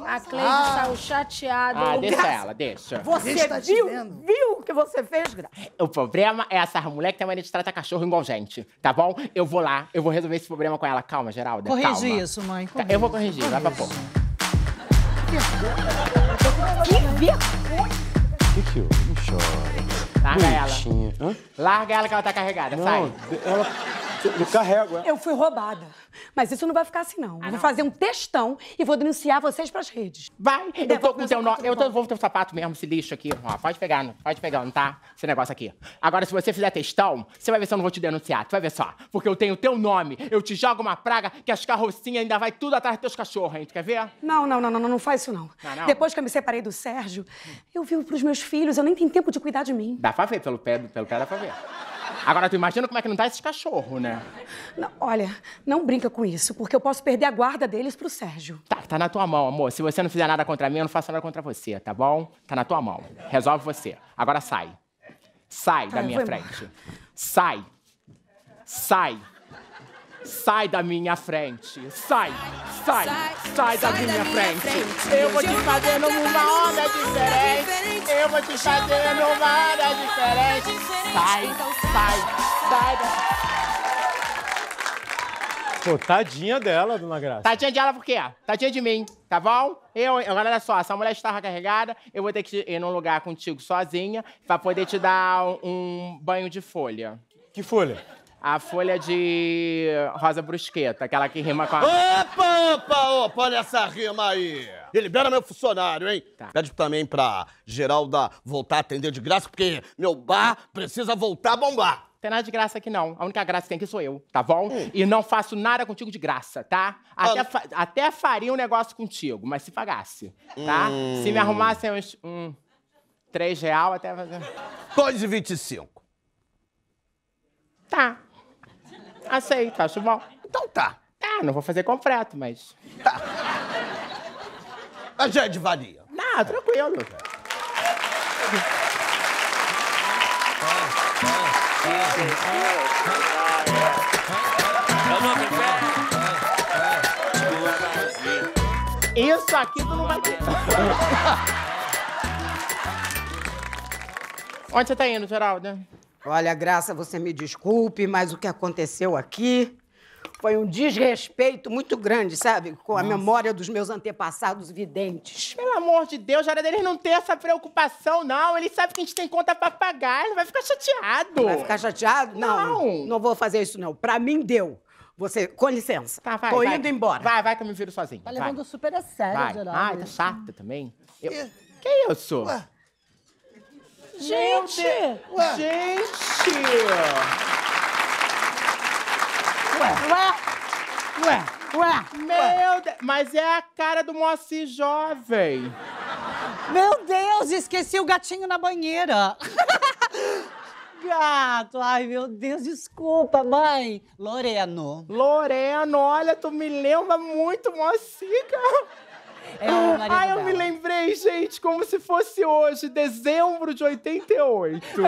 A Cleide saiu chateada. Deixa ela, deixa. Você tá viu o que você fez, Graça? O problema é essas mulheres que tem mania de tratar cachorro igual gente, tá bom? Eu vou lá, eu vou resolver esse problema com ela. Calma, Geralda, calma. Isso, mãe. Corrige. Eu vou corrigir, vai pra porra. Que vergonha! Que houve? Não chora. Larga ela. Hã? Larga ela que ela tá carregada, não, sai. Eu carrego ela. Eu fui roubada. Mas isso não vai ficar assim, não. Eu vou fazer um textão e vou denunciar vocês pras redes. Vai! Eu tô com o teu nó. Eu vou teu sapato mesmo, esse lixo aqui. Ó, pode pegar, não tá? Esse negócio aqui. Agora, se você fizer textão, você vai ver se eu não vou te denunciar. Tu vai ver só. Porque eu tenho o teu nome. Eu te jogo uma praga que as carrocinhas ainda vai tudo atrás dos teus cachorros, hein? Tu quer ver? Não faz isso, não. Depois que eu me separei do Sérgio, eu vivo pros meus filhos. Eu nem tenho tempo de cuidar de mim. Dá pra ver, pelo pé dá pra ver. Agora, tu imagina como é que não tá esses cachorros, né? Não, olha, não brinca com isso, porque eu posso perder a guarda deles pro Sérgio. Tá na tua mão, amor. Se você não fizer nada contra mim, eu não faço nada contra você, tá bom? Tá na tua mão. Resolve você. Agora sai. Sai da minha frente. Sai. Sai. Sai da minha frente. Sai. Sai. Sai da minha frente. Eu vou te fazer numa onda diferente. Eu vou te fazer numa onda diferente. Sai. Sai. Sai da... Pô, tadinha dela, dona Graça. Tadinha dela por quê? Tadinha de mim, tá bom? Agora, olha só, essa mulher estava carregada, eu vou ter que ir num lugar contigo sozinha pra poder te dar um banho de folha. Que folha? A folha de rosa brusqueta, aquela que rima com a... Opa, olha essa rima aí! E libera meu funcionário, hein? Tá. Pede também pra Geralda voltar a atender de graça, porque meu bar precisa voltar a bombar. Não tem nada de graça aqui, não. A única graça que tem aqui sou eu, tá bom? E não faço nada contigo de graça, tá? Até faria um negócio contigo, mas se pagasse, tá? Se me arrumassem uns R$3 até fazer... 2,25. Tá. Aceito, acho bom. Então tá. Não vou fazer completo, mas... Tá. A gente varia. Não, tranquilo. Isso aqui tu não vai ter. Onde você tá indo, Geralda? Olha, Graça, você me desculpe, mas o que aconteceu aqui foi um desrespeito muito grande, sabe? Com a memória dos meus antepassados videntes. Pelo amor de Deus, era deles não ter essa preocupação, não. Eles sabem que a gente tem conta pra pagar, ele não vai ficar chateado. Vai ficar chateado? Não. Não vou fazer isso, não. Pra mim, deu. Você, com licença. Tá, vai, tô indo embora. Vai que eu me viro sozinho. Tá levando super a sério, Geraldo. Ah, tá chata também. Que isso? Ué. Gente! Ué. Gente! Ué! Meu Deus! Mas é a cara do Moacir jovem! Meu Deus! Esqueci o gatinho na banheira! Gato! Ai, meu Deus! Desculpa, mãe! Loreno! Olha, tu me lembra muito, Moacir, cara! É eu me lembrei, gente, como se fosse hoje, dezembro de 88.